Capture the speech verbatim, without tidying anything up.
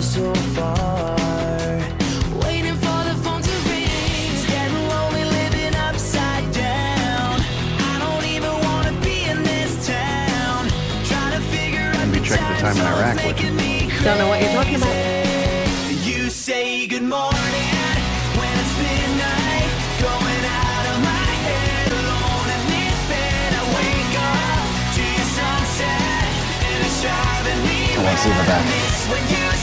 So far, waiting for the phone to ring, scared of lonely living upside down. I don't even want to be in this town, trying to figure out the time in Iraq. Don't know what you're talking about. You say good morning when it's midnight, going out of my head alone in this bed. I wake up to your sunset and it's driving me. I want to see the back.